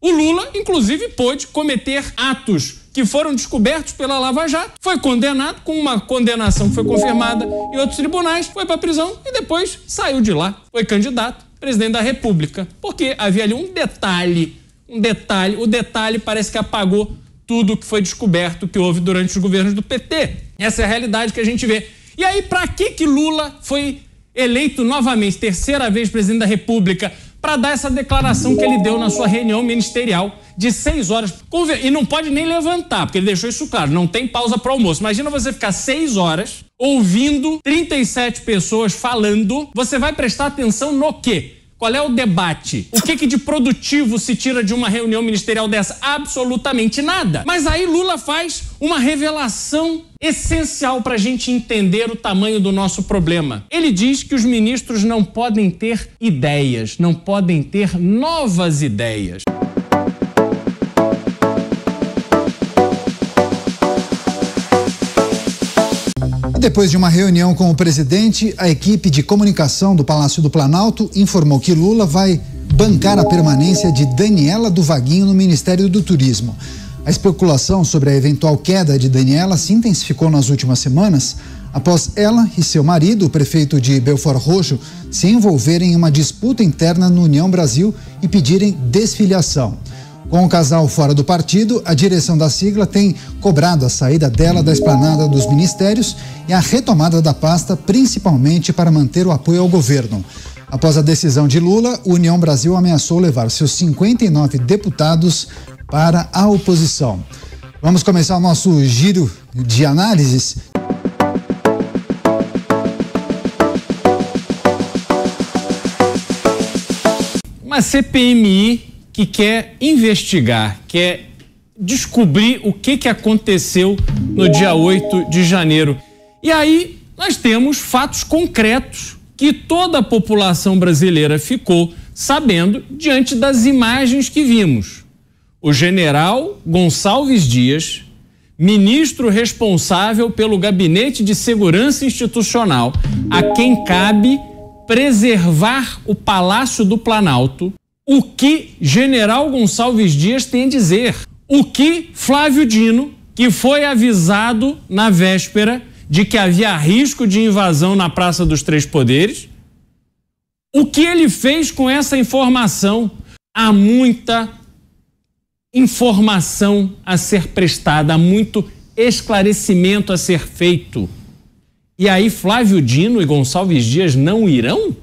O Lula, inclusive, pôde cometer atos que foram descobertos pela Lava Jato, foi condenado com uma condenação que foi confirmada em outros tribunais, foi para a prisão e depois saiu de lá. Foi candidato a presidente da República, porque havia ali um detalhe parece que apagou tudo que foi descoberto, que houve durante os governos do PT. Essa é a realidade que a gente vê. E aí, para que Lula foi eleito novamente, terceira vez presidente da República, para dar essa declaração que ele deu na sua reunião ministerial de 6 horas. E não pode nem levantar, porque ele deixou isso claro, não tem pausa para almoço. Imagina você ficar 6 horas ouvindo 37 pessoas falando. Você vai prestar atenção no quê? Qual é o debate? O que de produtivo se tira de uma reunião ministerial dessa? Absolutamente nada. Mas aí Lula faz uma revelação essencial para a gente entender o tamanho do nosso problema. Ele diz que os ministros não podem ter ideias, não podem ter novas ideias. Depois de uma reunião com o presidente, a equipe de comunicação do Palácio do Planalto informou que Lula vai bancar a permanência de Daniela do Vaguinho no Ministério do Turismo. A especulação sobre a eventual queda de Daniela se intensificou nas últimas semanas, após ela e seu marido, o prefeito de Belford Roxo, se envolverem em uma disputa interna no União Brasil e pedirem desfiliação. Com o casal fora do partido, a direção da sigla tem cobrado a saída dela da Esplanada dos Ministérios e a retomada da pasta, principalmente para manter o apoio ao governo. Após a decisão de Lula, o União Brasil ameaçou levar seus 59 deputados para a oposição. Vamos começar o nosso giro de análises. Uma CPMI que quer investigar, quer descobrir o que aconteceu no dia 8 de janeiro. E aí nós temos fatos concretos que toda a população brasileira ficou sabendo diante das imagens que vimos. O general Gonçalves Dias, ministro responsável pelo Gabinete de Segurança Institucional, a quem cabe preservar o Palácio do Planalto, o que general Gonçalves Dias tem a dizer? O que Flávio Dino, que foi avisado na véspera de que havia risco de invasão na Praça dos Três Poderes, o que ele fez com essa informação? Há muita informação a ser prestada, há muito esclarecimento a ser feito. E aí Flávio Dino e Gonçalves Dias não irão?